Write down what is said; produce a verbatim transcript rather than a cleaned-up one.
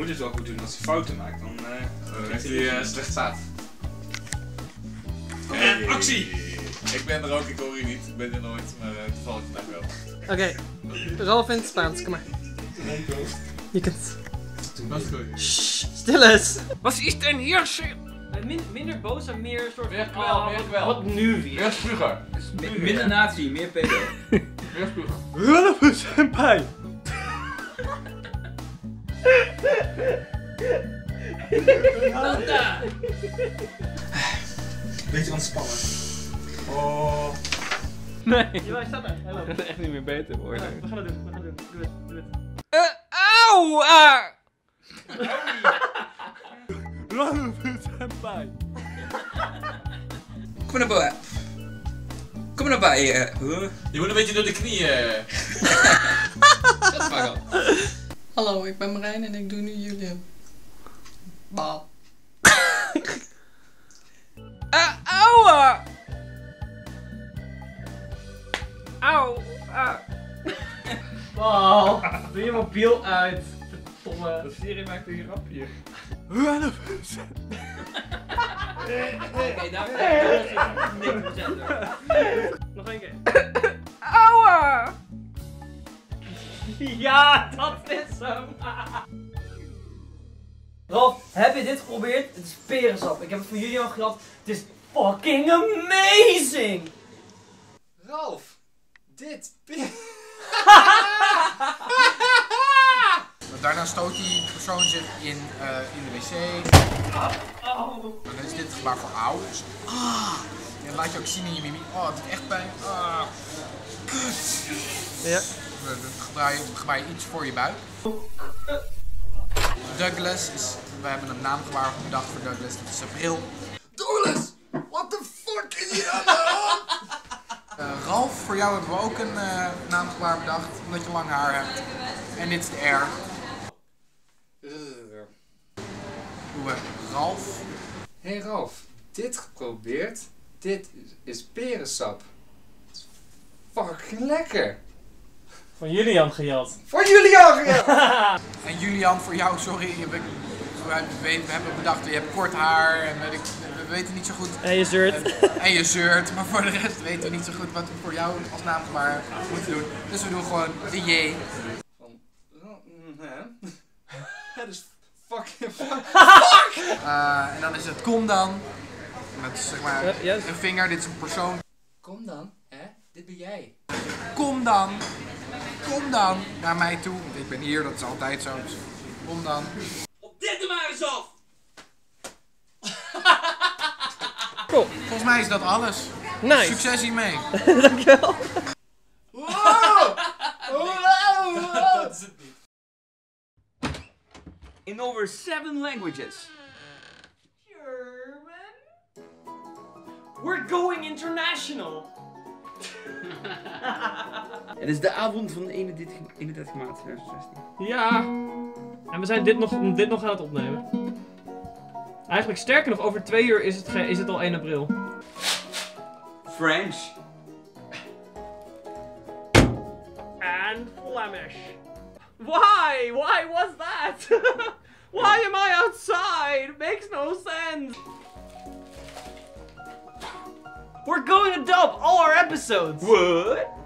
moet het wel goed doen. Als hij fouten maakt, dan uh, krijgt hij uh, slecht zaad. Hey. En actie! Ik ben er ook, ik hoor je niet. Ik ben er nooit, maar uh, toevallig vandaag wel. Oké, okay. Ralph in het Spaans, kom maar. Je kunt. Stil eens! Wat is denn hier? Min, minder boos en meer soort van. Meer kwel, meer kwel. Wat nu weer? Meer spuger. Minder nazi, meer pedo. Meer spuger. Ralph is een pijn! Tanda! Beetje ontspannen. Oh. Nee. Jawel, staat er. Hij loopt. Het gaat echt niet meer beter worden. Ja, we gaan het doen, we gaan het doen. Doe het, doe het. Uh, Auw! Ah! Ralph is een pijn. Kom naar boven. Kom naar boven. Huh? Je moet een beetje door de knieën. Dat mag al. Hallo, ik ben Marijn en ik doe nu Julian. Baal. Ah, auwa! Auw! Ah. Baal! Doe je mobiel uit! Verdomme! De serie maakt een grapje. Ralph! Oké, daar gaat het. Nog één keer. Auwa! Ja, dat is hem! Ralph, heb je dit geprobeerd? Het is perensap. Ik heb het voor jullie al gehad. Het is fucking amazing! Ralph, dit per... Daarna stoot die persoon zich in, uh, in de wc. Oh, oh. En dan is dit het gebaar voor auw. Dus, ah, en dat laat je ook zien in je mimiek. Oh, het doet echt pijn. Ah, kut. Ja. Dan gebaar je iets voor je buik. Douglas is, we hebben een naamgebaar bedacht voor Douglas, dat is zijn bril. Douglas, what the fuck is hier aan de hand? uh, Ralph, voor jou hebben we ook een uh, naamgebaar bedacht, omdat je lang haar hebt. En dit is de R. Doen we Ralph. Hé hey Ralph, dit geprobeerd, dit is perensap. Fucking lekker. Van Julian gejat. Van Julian gejat! En Julian, voor jou, sorry, we, we hebben bedacht, je hebt kort haar en we, we weten niet zo goed... En je zeurt. En je zeurt, maar voor de rest weten we niet zo goed wat we voor jou als naamgebaar moeten doen. Dus we doen gewoon de J. Van... Het is fucking fuck. Fuck! Uh, en dan is het kom dan. Met zeg maar uh, yes. Een vinger, dit is een persoon. Kom dan, hè? Dit ben jij. Kom dan! Kom dan naar mij toe, want ik ben hier, dat is altijd zo. Dus kom dan. Op dit er maar eens af! Cool. Volgens mij is dat alles. Nice. Succes hiermee. Dankjewel. Wow! Wow! Wow! Dat is het niet. In over seven languages. German. We're going international. Het is de avond van eenendertig maart tweeduizend zestien. Ja! En we zijn dit nog, dit nog aan het opnemen. Eigenlijk sterker nog, over twee uur is het, is het al één april. French. And Flemish. Why? Why was that? Why am I outside? Makes no sense. We're going to dub all our episodes! What?